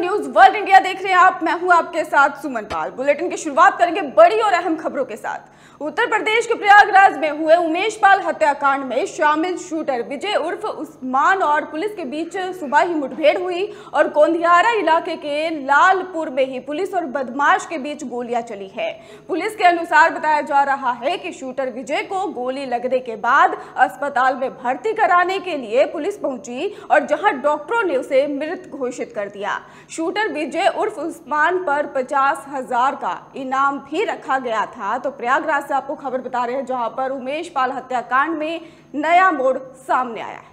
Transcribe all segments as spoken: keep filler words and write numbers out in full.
News world India देख रहे हैं आप। मैं हूं आपके साथ सुमन पाल। बुलेटिन की शुरुआत करेंगे बड़ी और अहम खबरों के साथ। उत्तर प्रदेश के प्रयागराज में हुए उमेश पाल हत्याकांड में शामिल शूटर विजय उर्फ उस्मान और पुलिस के बीच सुबह ही मुठभेड़ हुई और कुंधियारा इलाके के लालपुर में ही पुलिस और बदमाश के बीच गोलियां चली है। पुलिस के अनुसार बताया जा रहा है कि शूटर विजय को गोली लगने के बाद अस्पताल में भर्ती कराने के लिए पुलिस पहुंची और जहां डॉक्टरों ने उसे मृत घोषित कर दिया। शूटर विजय उर्फ उस्मान पर पचास हजार का इनाम भी रखा गया था। तो प्रयागराज से आपको खबर बता रहे हैं जहां पर उमेश पाल हत्याकांड में नया मोड़ सामने आया है।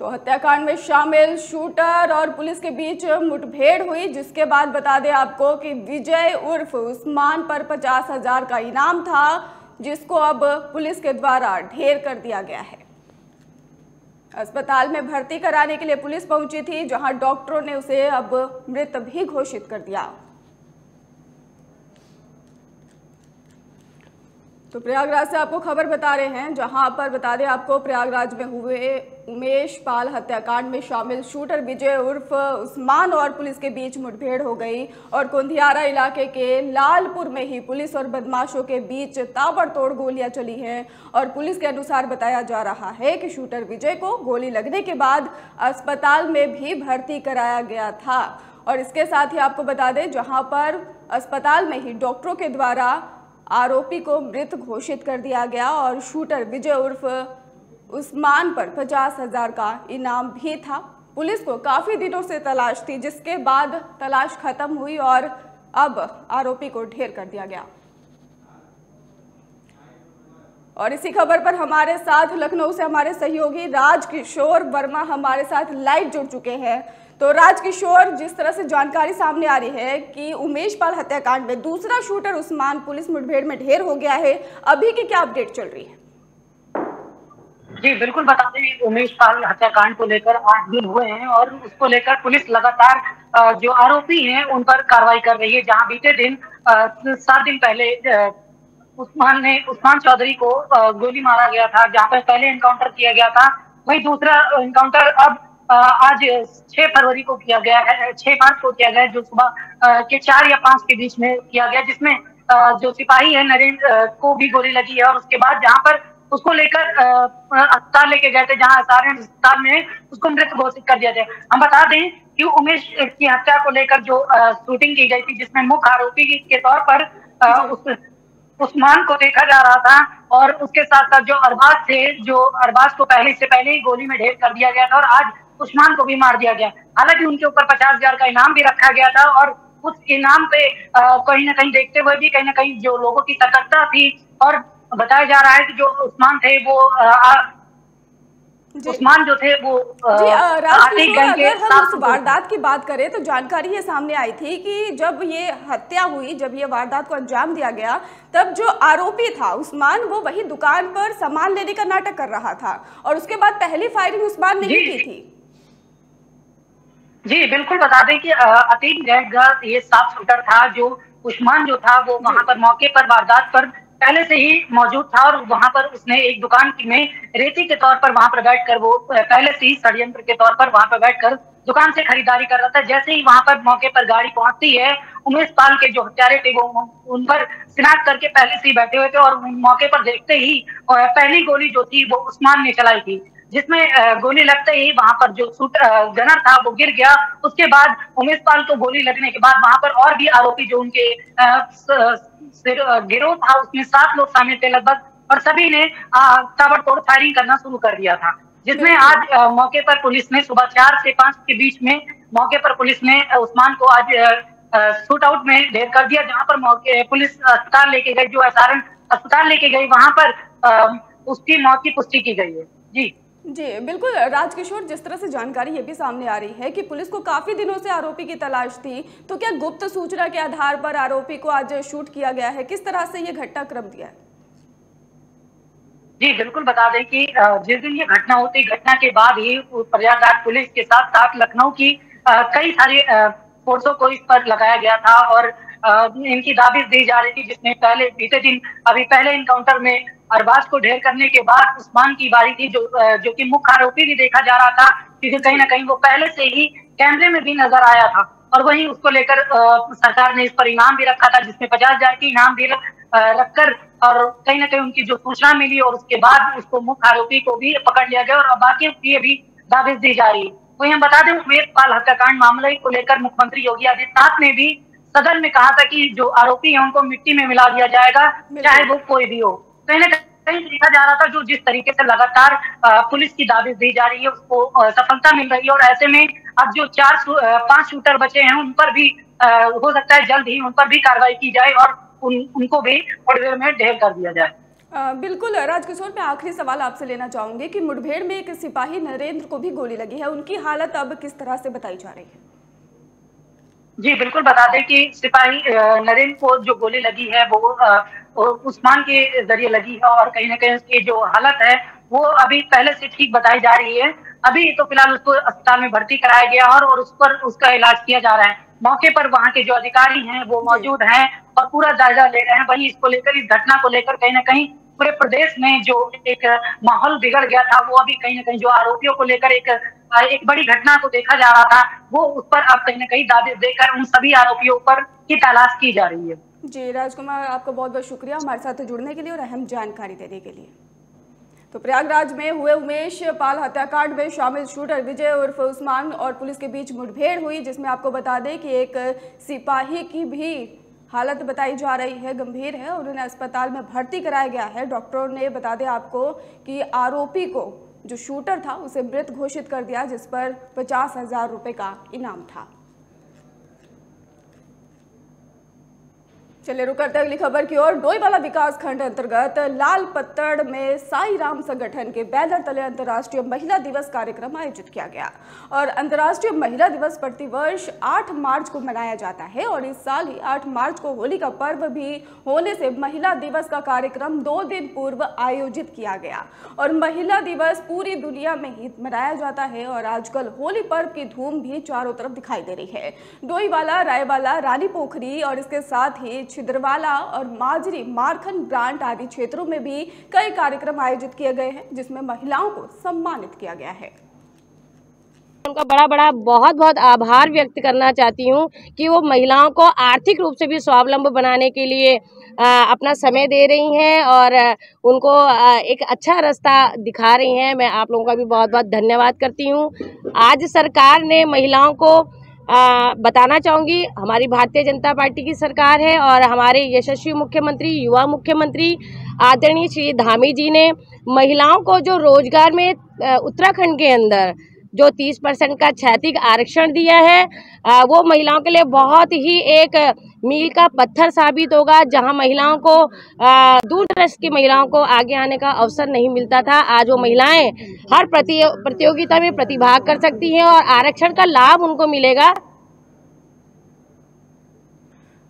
तो हत्याकांड में शामिल शूटर और पुलिस के बीच मुठभेड़ हुई, जिसके बाद बता दें आपको कि विजय उर्फ उस्मान पर पचास हजार का इनाम था, जिसको अब पुलिस के द्वारा ढेर कर दिया गया है। अस्पताल में भर्ती कराने के लिए पुलिस पहुंची थी, जहां डॉक्टरों ने उसे अब मृत भी घोषित कर दिया। तो प्रयागराज से आपको खबर बता रहे हैं जहां पर बता दें आपको प्रयागराज में हुए उमेश पाल हत्याकांड में शामिल शूटर विजय उर्फ उस्मान और पुलिस के बीच मुठभेड़ हो गई और कुंधियारा इलाके के लालपुर में ही पुलिस और बदमाशों के बीच ताबड़तोड़ गोलियां चली हैं और पुलिस के अनुसार बताया जा रहा है कि शूटर विजय को गोली लगने के बाद अस्पताल में भी भर्ती कराया गया था। और इसके साथ ही आपको बता दें जहाँ पर अस्पताल में ही डॉक्टरों के द्वारा आरोपी को मृत घोषित कर दिया गया और शूटर विजय उर्फ उस्मान पर पचास हजार का इनाम भी था। पुलिस को काफी दिनों से तलाश थी, जिसके बाद तलाश खत्म हुई और अब आरोपी को ढेर कर दिया गया। और इसी खबर पर हमारे साथ लखनऊ से हमारे सहयोगी राज किशोर वर्मा हमारे साथ लाइव जुड़ चुके हैं। तो राज किशोर, जिस तरह से जानकारी सामने आ रही है कि उमेश पाल हत्याकांड में दूसरा शूटर उस्मान पुलिस मुठभेड़ में ढेर हो गया है, अभी की क्या अपडेट चल रही है? जी बिल्कुल, बता दें उमेश पाल हत्याकांड को लेकर आठ दिन हुए हैं और उसको लेकर पुलिस लगातार जो आरोपी हैं उन पर कार्रवाई कर रही है। जहां बीते दिन सात दिन पहले उस्मान ने उस्मान चौधरी को गोली मारा गया था, जहां पर पहले एनकाउंटर किया गया था, वही दूसरा एनकाउंटर अब आज छह फरवरी को किया गया है, छह मार्च को किया गया है, जो सुबह के चार या पांच के बीच में किया गया, जिसमें जो सिपाही है नरेंद्र को भी गोली लगी है। और उसके बाद जहाँ पर उसको लेकर अस्पताल लेके गए थे, जहां अस्पताल में उसको मृत घोषित कर दिया गया। हम बता दें कि उमेश की हत्या को लेकर जो शूटिंग की गई थी, जिसमें मुख्य आरोपी के तौर पर उस, उस्मान को देखा जा रहा था और उसके साथ साथ जो अरबाज थे, जो अरबाज को पहले से पहले ही गोली में ढेर कर दिया गया था और आज उस्मान को भी मार दिया गया। हालांकि उनके ऊपर पचास हजार का इनाम भी रखा गया था और उस इनाम पे कहीं ना कहीं देखते हुए भी कहीं ना कहीं जो लोगों की सतर्कता थी और बताया जा रहा है कि जो उस्मान थे वो आ, उस्मान जो थे वो राष्ट्रीय अगर हम उस वारदात की बात करें तो जानकारी ये सामने आई थी कि जब ये हत्या हुई, जब ये वारदात को अंजाम दिया गया, तब जो आरोपी था उस्मान वो वही दुकान पर सामान लेने का नाटक कर रहा था और उसके बाद पहली फायरिंग उस्मान ने की थी। जी बिल्कुल, बता दें कि अतीक गैंग ये साफ शूटर था, जो उस्मान जो था वो वहाँ पर मौके पर वारदात पर पहले से ही मौजूद था और वहां पर उसने एक दुकान में रेती के तौर पर वहां पर बैठकर वो पहले से ही षड्यंत्र के तौर पर वहां पर बैठकर दुकान से खरीदारी कर रहा था। जैसे ही वहां पर मौके पर गाड़ी पहुंचती है, उमेश पाल के जो हत्यारे थे वो उन पर शिनाख्त करके पहले से ही बैठे हुए थे और मौके पर देखते ही पहली गोली जो थी वो उस्मान ने चलाई थी, जिसमें गोली लगते ही वहां पर जो शूट गनर था वो गिर गया। उसके बाद उमेश पाल को गोली लगने के बाद वहां पर और भी आरोपी जो उनके गिरोह था उसमें सात लोग शामिल थे लगभग, और सभी ने ताबड़तोड़ फायरिंग करना शुरू कर दिया था, जिसमें आज मौके पर पुलिस ने सुबह चार से पांच के बीच में मौके पर पुलिस ने उस्मान को आज शूट आउट में ढेर कर दिया। जहां पर मौके पुलिस अस्पताल लेके गई, जो एसआरएम अस्पताल लेके गई, वहां पर उसकी मौत की पुष्टि की गई है। जी जी बिल्कुल राजकिशोर, जिस तरह से जानकारी ये भी सामने आ रही है कि पुलिस को काफी दिनों से आरोपी की तलाश थी, तो क्या गुप्त सूचना के आधार पर आरोपी को आज शूट किया गया है? किस तरह से ये घटनाक्रम दिया है? जी बिल्कुल, बता दें कि जिस दिन ये घटना होती, घटना के बाद ही प्रयागराज पुलिस के साथ साथ लखनऊ की कई सारी फोर्सों को इस पर लगाया गया था और इनकी दाबिश दी जा रही थी, जिसमें पहले बीते दिन अभी पहले इनकाउंटर में अरबाज को ढेर करने के बाद उस्मान की बारी थी, जो जो कि मुख्य आरोपी भी देखा जा रहा था, क्योंकि कहीं ना कहीं वो पहले से ही कैमरे में भी नजर आया था। और वहीं उसको लेकर सरकार ने इस पर इनाम भी रखा था, जिसमें पचास हजार की इनाम भी रखकर और कहीं ना कहीं उनकी जो सूचना मिली और उसके बाद उसको मुख्य आरोपी को भी पकड़ लिया गया और बाकी की भी दाबिश दी जा रही है। वही हम बता दें, उमेश पाल हत्याकांड मामले को लेकर मुख्यमंत्री योगी आदित्यनाथ ने भी सदन में कहा था कि जो आरोपी है उनको मिट्टी में मिला दिया जाएगा, चाहे वो कोई भी हो। कहीं ना कहीं देखा जा रहा था जो जिस तरीके से लगातार पुलिस की दाबिश दी जा रही है उसको सफलता मिल रही है, और ऐसे में अब जो चार पांच शूटर बचे हैं उन पर भी हो सकता है जल्द ही उन पर भी कार्रवाई की जाए और उन, उनको भी मुठभेड़ में ढेर कर दिया जाए। आ, बिल्कुल राज किशोर, मैं आखिरी सवाल आपसे लेना चाहूंगी कि मुठभेड़ में एक सिपाही नरेंद्र को भी गोली लगी है, उनकी हालत अब किस तरह से बताई जा रही है? जी बिल्कुल, बता दें कि सिपाही नरेंद्र को जो गोली लगी है वो उस्मान के जरिए लगी है और कहीं ना कहीं उसकी जो हालत है वो अभी पहले से ठीक बताई जा रही है। अभी तो फिलहाल उसको अस्पताल में भर्ती कराया गया और, और उस पर उसका इलाज किया जा रहा है। मौके पर वहां के जो अधिकारी हैं वो मौजूद हैं और पूरा जायजा ले रहे हैं। वहीं इसको लेकर, इस घटना को लेकर कहीं ना कहीं पूरे प्रदेश में जो एक माहौल बिगड़ गया था वो अभी कहीं ना कहीं जो आरोपियों को लेकर एक एक बड़ी घटना को देखा जा रहा था वो उस पर अब कहीं ना कहीं दाबिश देकर उन सभी आरोपियों पर की तलाश की जा रही है। जी राजकुमार, आपका बहुत बहुत शुक्रिया हमारे साथ जुड़ने के लिए और अहम जानकारी देने के लिए। तो प्रयागराज में हुए उमेश पाल हत्याकांड में शामिल शूटर विजय उर्फ उस्मान और पुलिस के बीच मुठभेड़ हुई, जिसमें आपको बता दें कि एक सिपाही की भी हालत बताई जा रही है गंभीर है, उन्हें अस्पताल में भर्ती कराया गया है। डॉक्टरों ने बता दें आपको कि आरोपी को, जो शूटर था, उसे मृत घोषित कर दिया, जिस पर पचास हजार रुपये का इनाम था। चले रुक करते हैं अगली खबर की ओर। डोईवाला विकास खंड अंतर्गत लाल पत्तड़ में साई राम संगठन के बैनर तले अंतर्राष्ट्रीय महिला दिवस कार्यक्रम आयोजित किया गया। और अंतर्राष्ट्रीय महिला दिवस प्रतिवर्ष आठ मार्च को मनाया जाता है और इस साल ही आठ मार्च को होली का पर्व भी होने से महिला दिवस का कार्यक्रम दो दिन पूर्व आयोजित किया गया। और महिला दिवस पूरी दुनिया में ही मनाया जाता है और आजकल होली पर्व की धूम भी चारों तरफ दिखाई दे रही है। डोईवाला, रायवाला, रानी पोखरी और इसके साथ ही छिद्रवाला और माजरी, मारखन ग्रांट आदि क्षेत्रों में भी कई कार्यक्रम आयोजित किए गए हैं, जिसमें महिलाओं को सम्मानित किया गया है। उनका बड़ा बड़ा बहुत बहुत आभार व्यक्त करना चाहती हूँ कि वो महिलाओं को आर्थिक रूप से भी स्वावलंबी बनाने के लिए अपना समय दे रही हैं और उनको एक अच्छा रास्ता दिखा रही हैं। मैं आप लोगों का भी बहुत बहुत धन्यवाद करती हूँ। आज सरकार ने महिलाओं को आ, बताना चाहूँगी, हमारी भारतीय जनता पार्टी की सरकार है और हमारे यशस्वी मुख्यमंत्री, युवा मुख्यमंत्री आदरणीय श्री धामी जी ने महिलाओं को जो रोजगार में उत्तराखंड के अंदर जो तीस परसेंट का क्षैतिज आरक्षण दिया है आ, वो महिलाओं के लिए बहुत ही एक मील का पत्थर साबित होगा। जहां महिलाओं को, दूर दराज की महिलाओं को आगे आने का अवसर नहीं मिलता था, आज वो महिलाएं हर प्रतियो, प्रतियोगिता में प्रतिभाग कर सकती हैं और आरक्षण का लाभ उनको मिलेगा।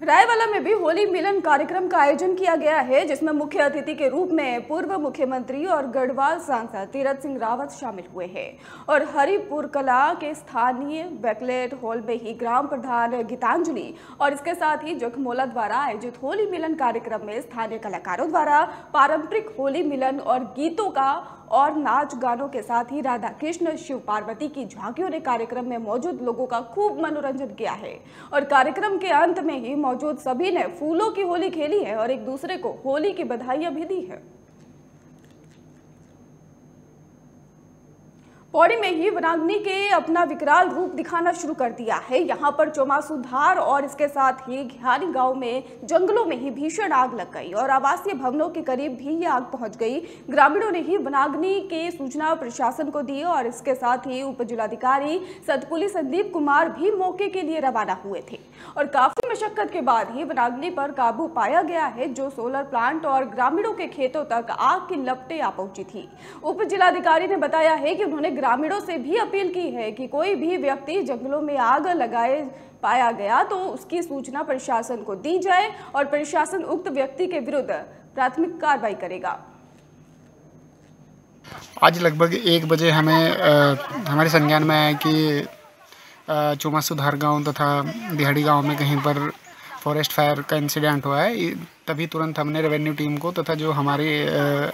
रायवाला में भी होली मिलन कार्यक्रम का आयोजन किया गया है, जिसमें मुख्य अतिथि के रूप में पूर्व मुख्यमंत्री और गढ़वाल सांसद तीरथ सिंह रावत शामिल हुए हैं। और हरिपुर कला के स्थानीय बैकलेट हॉल में ही ग्राम प्रधान गीतांजलि और इसके साथ ही जखमोला द्वारा आयोजित होली मिलन कार्यक्रम में स्थानीय कलाकारों द्वारा पारंपरिक होली मिलन और गीतों का और नाच गानों के साथ ही राधा कृष्ण, शिव पार्वती की झांकियों ने कार्यक्रम में मौजूद लोगों का खूब मनोरंजन किया है। और कार्यक्रम के अंत में ही मौजूद सभी ने फूलों की होली खेली है और एक दूसरे को होली की बधाइयां भी दी है। पौड़ी में ही वनाग्नि के अपना विकराल रूप दिखाना शुरू कर दिया है। यहाँ पर चौमासू धार और इसके साथ ही घियानी गांव में जंगलों में ही भीषण आग लग गई और आवासीय भवनों के करीब भी ये आग पहुंच गई। ग्रामीणों ने ही वनाग्नि के सूचना प्रशासन को दी और इसके साथ ही उप जिलाधिकारी सतपुली संदीप कुमार भी मौके के लिए रवाना हुए थे। और काफी मशक्कत के बाद ही वनाग्नि पर काबू पाया गया है, जो सोलर प्लांट और ग्रामीणों के खेतों तक आग की लपटें आ पहुंची थी। उप जिलाधिकारी ने बताया है कि उन्होंने ग्रामीणों से भी अपील की है कि कोई भी व्यक्ति जंगलों में आग लगाए पाया गया तो उसकी सूचना प्रशासन को दी जाए और प्रशासन उक्त व्यक्ति के विरुद्ध प्राथमिक कार्रवाई करेगा। आज लगभग एक बजे हमें हमारे संज्ञान में आया कि चौमा सुधार गांव तथा दिहाड़ी गांव में कहीं पर फॉरेस्ट फायर का इंसिडेंट हुआ है, तभी तुरंत हमने रेवेन्यू टीम को तथा जो हमारी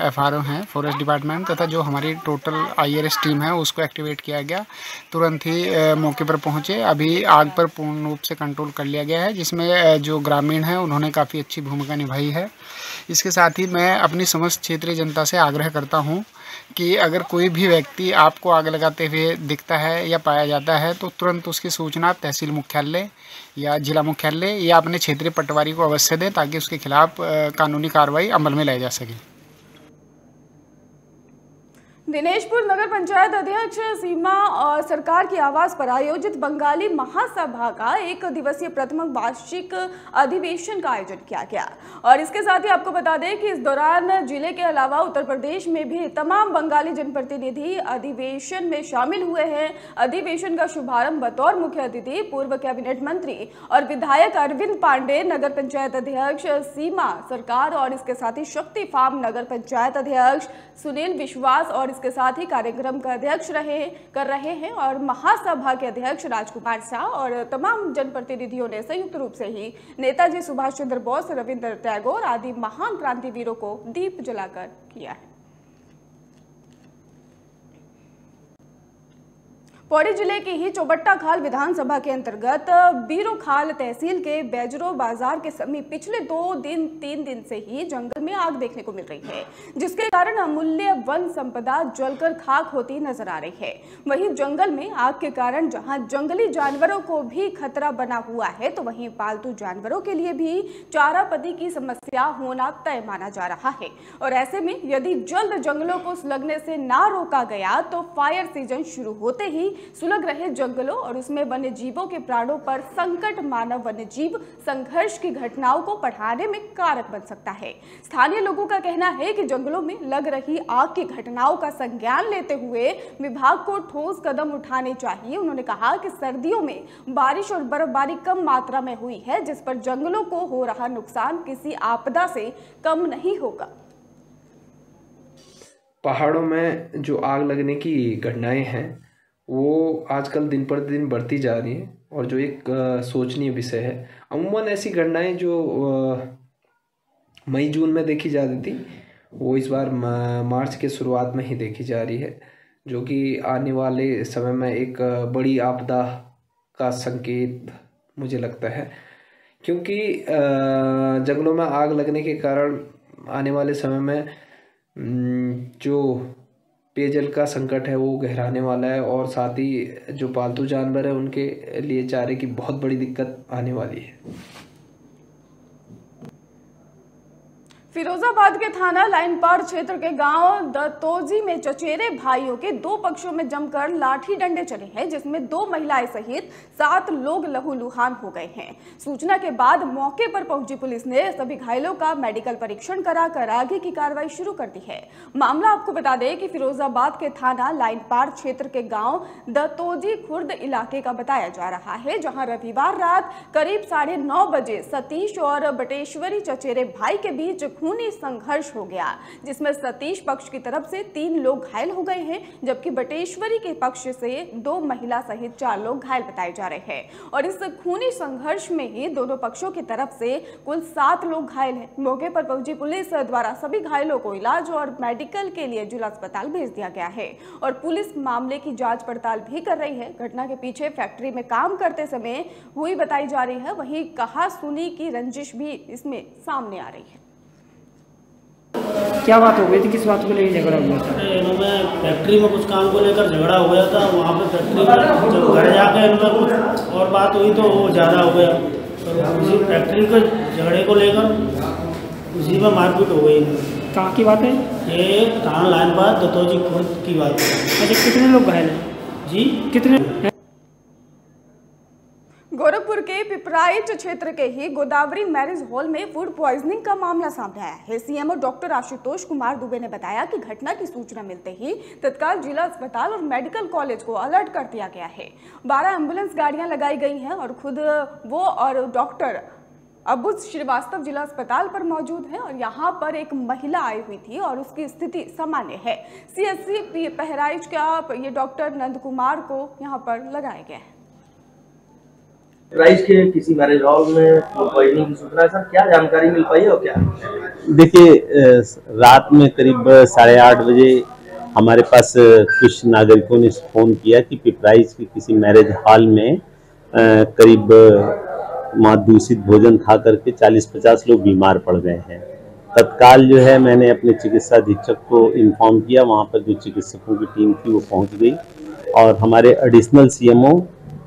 एफ आर ओ हैं फॉरेस्ट डिपार्टमेंट तथा जो हमारी total I R S team है उसको एक्टिवेट किया गया। तुरंत ही मौके पर पहुंचे। अभी आग पर पूर्ण रूप से कंट्रोल कर लिया गया है, जिसमें जो ग्रामीण हैं उन्होंने काफ़ी अच्छी भूमिका निभाई है। इसके साथ ही मैं अपनी समस्त क्षेत्रीय जनता से आग्रह करता हूँ कि अगर कोई भी व्यक्ति आपको आग लगाते हुए दिखता है या पाया जाता है तो तुरंत उसकी सूचना तहसील मुख्यालय या जिला मुख्यालय या अपने क्षेत्रीय पटवारी को अवश्य दें, ताकि उसके खिलाफ कानूनी कार्रवाई अमल में लाई जा सके। दिनेशपुर नगर पंचायत अध्यक्ष सीमा सरकार की आवास पर आयोजित बंगाली महासभा का एक दिवसीय प्रथम वार्षिक अधिवेशन का आयोजन किया गया। और इसके साथ ही आपको बता दें कि इस दौरान जिले के अलावा उत्तर प्रदेश में भी तमाम बंगाली जनप्रतिनिधि अधिवेशन में शामिल हुए हैं। अधिवेशन का शुभारंभ बतौर मुख्य अतिथि पूर्व कैबिनेट मंत्री और विधायक अरविंद पांडे, नगर पंचायत अध्यक्ष सीमा सरकार और इसके साथ ही शक्ति फार्म नगर पंचायत अध्यक्ष सुनील विश्वास और के साथ ही कार्यक्रम का अध्यक्ष रहे कर रहे हैं। और महासभा के अध्यक्ष राजकुमार शाह और तमाम जनप्रतिनिधियों ने संयुक्त रूप से ही नेताजी सुभाष चंद्र बोस, रविंद्र टैगोर आदि महान क्रांतिवीरों को दीप जलाकर किया है। पौड़ी जिले के ही चौबट्टा खाल विधानसभा के अंतर्गत बीरो खाल तहसील के बैजरो बाजार के समीप पिछले दो दिन तीन दिन से ही जंगल में आग देखने को मिल रही है, जिसके कारण अमूल्य वन संपदा जलकर खाक होती नजर आ रही है। वहीं जंगल में आग के कारण जहां जंगली जानवरों को भी खतरा बना हुआ है, तो वहीं पालतू जानवरों के लिए भी चारापति की समस्या होना तय माना जा रहा है। और ऐसे में यदि जल्द जंगलों को सुलगने से ना रोका गया तो फायर सीजन शुरू होते ही सुलग रहे जंगलों और उसमें वन्य जीवों के प्राणों पर संकट मानव वन्य जीव संघर्ष की घटनाओं को बढ़ाने में कारक बन सकता है। स्थानीय लोगों का कहना है कि जंगलों में लग रही आग की घटनाओं का संज्ञान लेते हुए विभाग को ठोस कदम उठाने चाहिए। उन्होंने कहा कि सर्दियों में बारिश और बर्फबारी कम मात्रा में हुई है, जिस पर जंगलों को हो रहा नुकसान किसी आपदा से कम नहीं होगा। पहाड़ों में जो आग लगने की घटनाएं हैं वो आजकल दिन पर दिन बढ़ती जा रही है और जो एक आ, सोचनीय विषय है। अमूमन ऐसी घटनाएं जो मई जून में देखी जाती थी वो इस बार मा, मार्च के शुरुआत में ही देखी जा रही है, जो कि आने वाले समय में एक आ, बड़ी आपदा का संकेत मुझे लगता है, क्योंकि जंगलों में आग लगने के कारण आने वाले समय में जो पेयजल का संकट है वो गहराने वाला है और साथ ही जो पालतू जानवर है उनके लिए चारे की बहुत बड़ी दिक्कत आने वाली है। फिरोजाबाद के थाना लाइनपाड़ क्षेत्र के गांव दतोजी में चचेरे भाइयों के दो पक्षों में जमकर लाठी डंडे चले हैं, जिसमें दो महिलाएं सहित सात लोग लहूलुहान हो गए हैं। सूचना के बाद मौके पर पहुंची पुलिस ने सभी घायलों का मेडिकल परीक्षण कराकर आगे की कार्रवाई शुरू कर दी है। मामला आपको बता दें कि फिरोजाबाद के थाना लाइनपाड़ क्षेत्र के गाँव दतोजी खुर्द इलाके का बताया जा रहा है, जहाँ रविवार रात करीब साढ़े नौ बजे सतीश और बटेश्वरी चचेरे भाई के बीच खूनी संघर्ष हो गया, जिसमें सतीश पक्ष की तरफ से तीन लोग घायल हो गए हैं, जबकि बटेश्वरी के पक्ष से दो महिला सहित चार लोग घायल बताए जा रहे हैं। और इस खूनी संघर्ष में ही दोनों पक्षों की तरफ से कुल सात लोग घायल हैं। मौके पर पहुंची पुलिस द्वारा सभी घायलों को इलाज और मेडिकल के लिए जिला अस्पताल भेज दिया गया है और पुलिस मामले की जांच पड़ताल भी कर रही है। घटना के पीछे फैक्ट्री में काम करते समय हुई बताई जा रही है, वहीं कहा सुनी की रंजिश भी इसमें सामने आ रही है। क्या बात हो गई थी, किस बात को लेकर झगड़ा हुआ था? इन्होंने फैक्ट्री में कुछ काम को लेकर झगड़ा हो गया था। वहाँ पे फैक्ट्री में जब घर जाकर इनमें कुछ और बात हुई तो वो ज़्यादा हो गया, तो उसी फैक्ट्री के झगड़े को लेकर उसी में मारपीट हो गई। कहाँ की बात है? ये थाना लाइन बात दतौजी खुर्द की बात है। अच्छा, कितने लोग घायल हैं जी? कितने? गोरखपुर के पिपराइच क्षेत्र के ही गोदावरी मैरिज हॉल में फूड पॉइजनिंग का मामला सामने आया है। सीएमओ डॉक्टर आशुतोष कुमार दुबे ने बताया कि घटना की सूचना मिलते ही तत्काल जिला अस्पताल और मेडिकल कॉलेज को अलर्ट कर दिया गया है। बारह एम्बुलेंस गाड़ियां लगाई गई हैं और खुद वो और डॉक्टर अबू श्रीवास्तव जिला अस्पताल पर मौजूद है। और यहाँ पर एक महिला आई हुई थी और उसकी स्थिति सामान्य है। सीएचसी बहराइच का ये डॉक्टर नंद कुमार को यहाँ पर लगाया गया है। राइस के किसी मैरिज हॉल में पॉइजनिंग की सूचना है सर, क्या जानकारी मिल पाई है और क्या? देखिए, रात में करीब साढ़े आठ बजे हमारे पास कुछ नागरिकों ने फोन किया कि पिपराइज के किसी मैरिज हॉल में करीब मां दूषित भोजन खा करके चालीस पचास लोग बीमार पड़ गए हैं। तत्काल जो है मैंने अपने चिकित्सा अधीक्षक को इन्फॉर्म किया, वहाँ पर जो चिकित्सकों की टीम थी वो पहुँच गई और हमारे एडिशनल सी एम ओ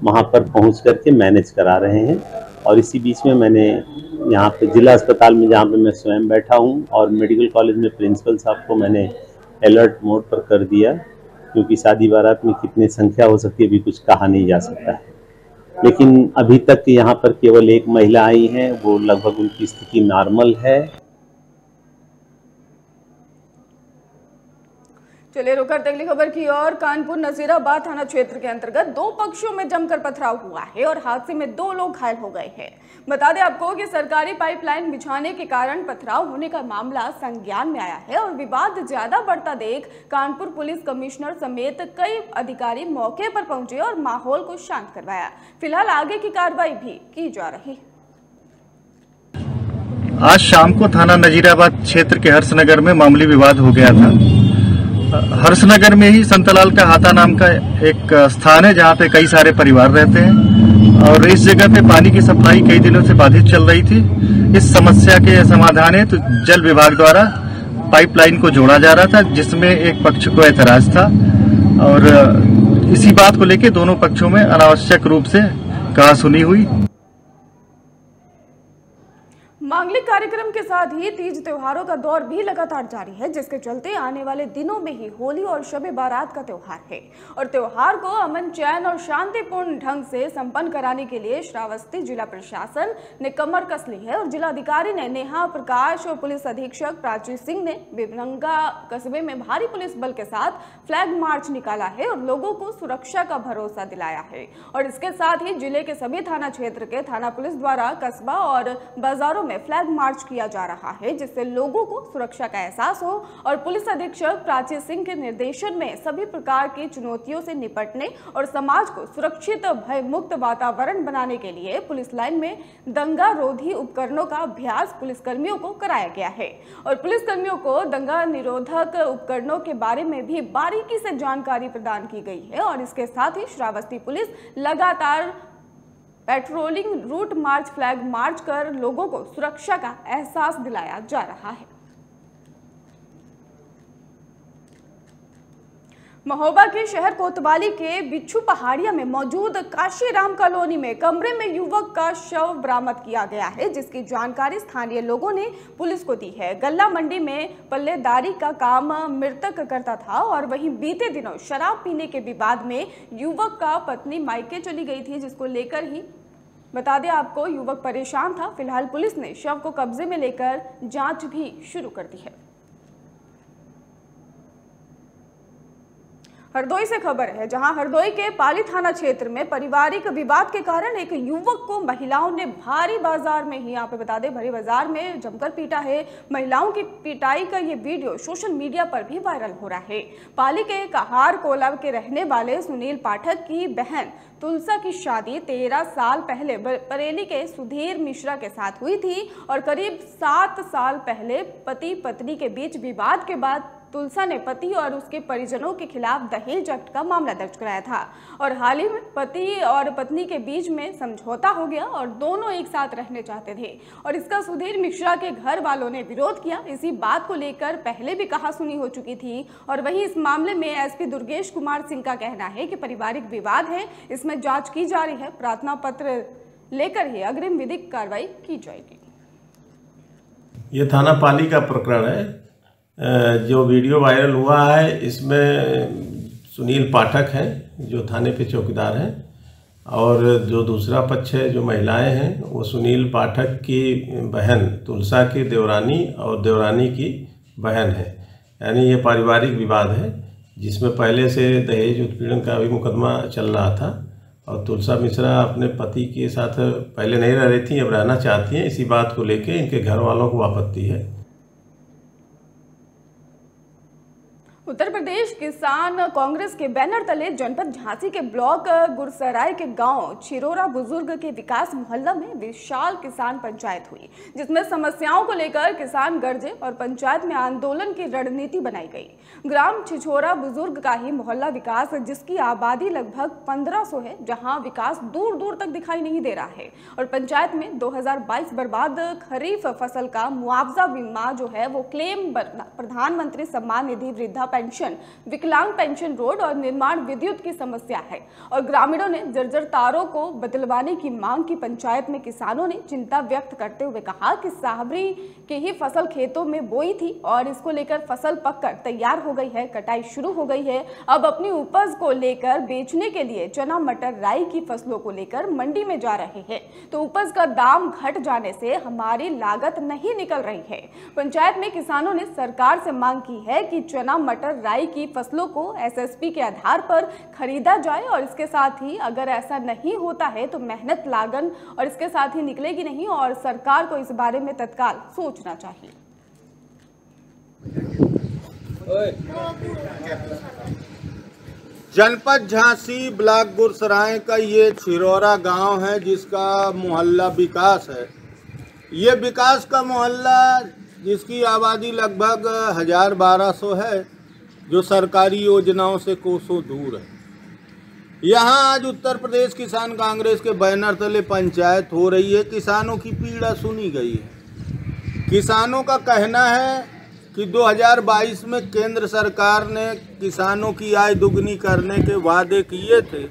वहाँ पर पहुँच करके मैनेज करा रहे हैं। और इसी बीच में मैंने यहाँ पे जिला अस्पताल में जहाँ पे मैं स्वयं बैठा हूँ और मेडिकल कॉलेज में प्रिंसिपल साहब को मैंने अलर्ट मोड पर कर दिया, क्योंकि शादी बारात में कितनी संख्या हो सकती है अभी कुछ कहा नहीं जा सकता है। लेकिन अभी तक यहाँ पर केवल एक महिला आई हैं, वो लगभग उनकी स्थिति नॉर्मल है। चलिए रुक कर अगली खबर की और। कानपुर नजीराबाद थाना क्षेत्र के अंतर्गत दो पक्षों में जमकर पथराव हुआ है और हादसे में दो लोग घायल हो गए हैं। बता दें आपको कि सरकारी पाइपलाइन बिछाने के कारण पथराव होने का मामला संज्ञान में आया है और विवाद ज्यादा बढ़ता देख कानपुर पुलिस कमिश्नर समेत कई अधिकारी मौके पर पहुंचे और माहौल को शांत करवाया। फिलहाल आगे की कार्रवाई भी की जा रही है। आज शाम को थाना नजीराबाद क्षेत्र के हर्षनगर में मामूली विवाद हो गया था। हर्षनगर में ही संतलाल का हाथा नाम का एक स्थान है जहाँ पे कई सारे परिवार रहते हैं और इस जगह पे पानी की सप्लाई कई दिनों से बाधित चल रही थी। इस समस्या के समाधान है तो जल विभाग द्वारा पाइपलाइन को जोड़ा जा रहा था, जिसमें एक पक्ष को ऐतराज था और इसी बात को लेकर दोनों पक्षों में अनावश्यक रूप से कहासुनी हुई। मांगलिक कार्यक्रम के साथ ही तीज त्योहारों का दौर भी लगातार जारी है, जिसके चलते आने वाले दिनों में ही होली और शब ए बारात का त्योहार है और त्योहार को अमन चैन और शांतिपूर्ण ढंग से संपन्न कराने के लिए श्रावस्ती जिला प्रशासन ने कमर कस ली है और जिलाधिकारी ने नेहा प्रकाश और पुलिस अधीक्षक प्राची सिंह ने बिबनंगा कस्बे में भारी पुलिस बल के साथ फ्लैग मार्च निकाला है और लोगों को सुरक्षा का भरोसा दिलाया है। और इसके साथ ही जिले के सभी थाना क्षेत्र के थाना पुलिस द्वारा कस्बा और बाजारों में फ्लैग मार्च किया जा रहा है, जिससे लोगों को सुरक्षा का एहसास हो और पुलिस अधीक्षक प्राची सिंह के निर्देशन में सभी प्रकार की चुनौतियों से निपटने और समाज को सुरक्षित भयमुक्त वातावरण बनाने के लिए पुलिस लाइन में दंगा रोधी उपकरणों का अभ्यास पुलिसकर्मियों को कराया गया है और पुलिसकर्मियों को दंगा निरोधक उपकरणों के बारे में भी बारीकी से जानकारी प्रदान की गई है। और इसके साथ ही श्रावस्ती पुलिस लगातार patrolling route march flag march कर लोगों को सुरक्षा का एहसास दिलाया जा रहा है। महोबा के शहर कोतवाली के बिच्छू पहाड़िया में मौजूद काशीराम कॉलोनी में कमरे में युवक का शव बरामद किया गया है, जिसकी जानकारी स्थानीय लोगों ने पुलिस को दी है। गल्ला मंडी में पल्लेदारी का काम मृतक करता था और वहीं बीते दिनों शराब पीने के विवाद में युवक का पत्नी मायके चली गई थी, जिसको लेकर ही बता दें आपको युवक परेशान था। फिलहाल पुलिस ने शव को कब्जे में लेकर जाँच भी शुरू कर दी है। हरदोई से खबर है, जहां हरदोई के पाली थाना क्षेत्र में पारिवारिक विवाद के कारण एक युवक को महिलाओं ने भारी बाजार में ही यहाँ पे बता दें भारी बाजार में जमकर पीटा है। महिलाओं की पिटाई का ये वीडियो सोशल मीडिया पर भी वायरल हो रहा है। पाली के कहार कोला के रहने वाले सुनील पाठक की बहन तुलसा की शादी तेरह साल पहले बरेली के सुधीर मिश्रा के साथ हुई थी और करीब सात साल पहले पति पत्नी के बीच विवाद के बाद तुलसा ने पति और उसके परिजनों के खिलाफ दहेज एक्ट का मामला दर्ज कराया था और हाल ही में पति और पत्नी के बीच में समझौता हो गया और दोनों एक साथ रहने चाहते थे और इसका सुधीर मिश्रा के घर वालों ने विरोध किया। इसी बात को लेकर पहले भी कहासुनी हो चुकी थी और वहीं इस मामले में एसपी दुर्गेश कुमार सिंह का कहना है कि पारिवारिक विवाद है, इसमें जाँच की जा रही है। प्रार्थना पत्र लेकर ही अग्रिम विधिक कार्रवाई की जाएगी। ये थाना पाली का प्रकरण है। जो वीडियो वायरल हुआ है इसमें सुनील पाठक हैं जो थाने पे चौकीदार हैं और जो दूसरा पक्ष है जो महिलाएं हैं वो सुनील पाठक की बहन तुलसा की देवरानी और देवरानी की बहन है। यानी ये पारिवारिक विवाद है जिसमें पहले से दहेज उत्पीड़न का भी मुकदमा चल रहा था और तुलसा मिश्रा अपने पति के साथ पहले नहीं रह रही थी, अब रहना चाहती हैं। इसी बात को लेकर इनके घर वालों को आपत्ति है। उत्तर प्रदेश किसान कांग्रेस के बैनर तले जनपद झांसी के ब्लॉक गुरसराय के गांव छिड़ोरा बुजुर्ग के विकास मोहल्ला में विशाल किसान पंचायत हुई, जिसमें समस्याओं को लेकर किसान गर्जे और पंचायत में आंदोलन की रणनीति बनाई गई। ग्राम छिड़ोरा बुजुर्ग का ही मोहल्ला विकास, जिसकी आबादी लगभग पंद्रह सौ है, जहाँ विकास दूर दूर तक दिखाई नहीं दे रहा है और पंचायत में दो हजार बाईस बर्बाद खरीफ फसल का मुआवजा बीमा जो है वो क्लेम प्रधानमंत्री सम्मान निधि, वृद्धा पेंशन, विकलांग पेंशन, रोड और निर्माण विद्युत की समस्या है और ग्रामीणों ने जर्जर तारों को बदलवाने की मांग की। पंचायत में किसानों ने चिंता व्यक्त करते हुए कहा कि साहबरी की ही फसल खेतों में बोई थी और इसको लेकर फसल पककर तैयार हो गई है, कटाई शुरू हो गई है। अब अपनी उपज को लेकर बेचने के लिए चना, मटर, राई की फसलों को लेकर मंडी में जा रहे हैं, तो उपज का दाम घट जाने से हमारी लागत नहीं निकल रही है। पंचायत में किसानों ने सरकार से मांग की है कि चना, मटर, राई की फसलों को एस एस पी के आधार पर खरीदा जाए और इसके साथ ही अगर ऐसा नहीं होता है तो मेहनत, लागन और इसके साथ ही निकलेगी नहीं और सरकार को इस बारे में तत्काल सोचना चाहिए। जनपद झांसी ब्लॉक गुरसराय का ये छिड़ोरा गांव है, जिसका मोहल्ला विकास है। ये विकास का मोहल्ला, जिसकी आबादी लगभग हजार बारह सौ है, जो सरकारी योजनाओं से कोसों दूर है। यहाँ आज उत्तर प्रदेश किसान कांग्रेस के बैनर तले पंचायत हो रही है। किसानों की पीड़ा सुनी गई है। किसानों का कहना है कि दो हज़ार बाईस में केंद्र सरकार ने किसानों की आय दुगनी करने के वादे किए थे।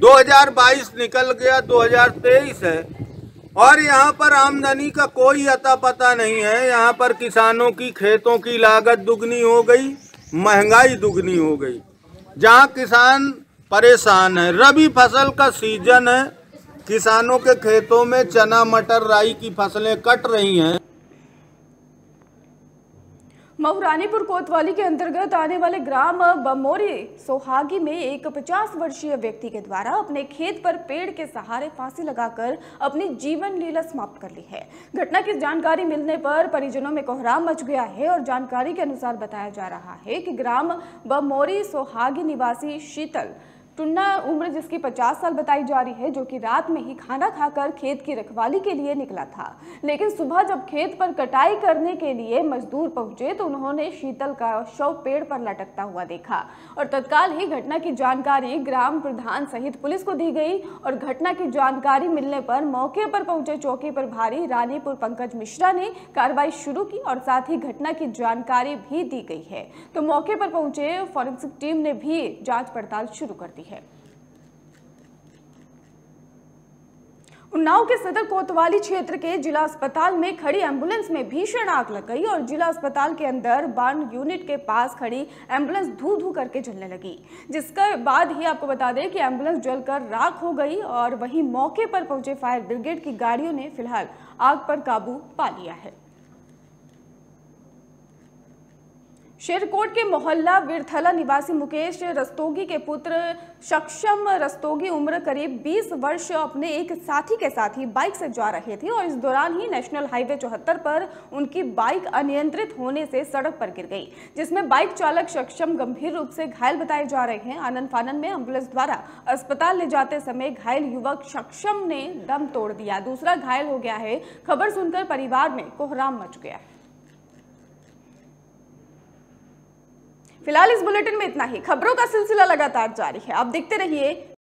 दो हज़ार बाईस निकल गया, दो हज़ार तेईस है और यहाँ पर आमदनी का कोई अता पता नहीं है। यहाँ पर किसानों की खेतों की लागत दुगनी हो गई, महंगाई दुगनी हो गई, जहाँ किसान परेशान है। रबी फसल का सीजन है, किसानों के खेतों में चना, मटर, राई की फसलें कट रही हैं। महरानीपुर कोतवाली के अंतर्गत आने वाले ग्राम बमोरी सोहागी में एक पचास वर्षीय व्यक्ति के द्वारा अपने खेत पर पेड़ के सहारे फांसी लगाकर अपनी जीवन लीला समाप्त कर ली है। घटना की जानकारी मिलने पर परिजनों में कोहराम मच गया है और जानकारी के अनुसार बताया जा रहा है कि ग्राम बमोरी सोहागी निवासी शीतल टुन्ना, उम्र जिसकी पचास साल बताई जा रही है, जो कि रात में ही खाना खाकर खेत की रखवाली के लिए निकला था, लेकिन सुबह जब खेत पर कटाई करने के लिए मजदूर पहुंचे तो उन्होंने शीतल का शव पेड़ पर लटकता हुआ देखा और तत्काल ही घटना की जानकारी ग्राम प्रधान सहित पुलिस को दी गई और घटना की जानकारी मिलने पर मौके पर पहुंचे चौकी प्रभारी रानीपुर पंकज मिश्रा ने कार्रवाई शुरू की और साथ ही घटना की जानकारी भी दी गई है। तो मौके पर पहुंचे फॉरेंसिक टीम ने भी जाँच पड़ताल शुरू कर दी। उन्नाव के सदर कोतवाली क्षेत्र के जिला अस्पताल में खड़ी एम्बुलेंस में भीषण आग लग गई और जिला अस्पताल के अंदर बार्न यूनिट के पास खड़ी एम्बुलेंस धू धू करके जलने लगी, जिसके बाद ही आपको बता दें कि एम्बुलेंस जलकर राख हो गई और वहीं मौके पर पहुंचे फायर ब्रिगेड की गाड़ियों ने फिलहाल आग पर काबू पा लिया है। शेरकोट के मोहल्ला विरथला निवासी मुकेश रस्तोगी के पुत्र सक्षम रस्तोगी उम्र करीब बीस वर्ष अपने एक साथी के साथ ही बाइक से जा रहे थे और इस दौरान ही नेशनल हाईवे चौहत्तर पर उनकी बाइक अनियंत्रित होने से सड़क पर गिर गई, जिसमें बाइक चालक सक्षम गंभीर रूप से घायल बताए जा रहे हैं। आनन फानन में एम्बुलेंस द्वारा अस्पताल ले जाते समय घायल युवक सक्षम ने दम तोड़ दिया, दूसरा घायल हो गया है। खबर सुनकर परिवार में कोहराम मच गया है। फिलहाल इस बुलेटिन में इतना ही। खबरों का सिलसिला लगातार जारी है, आप देखते रहिए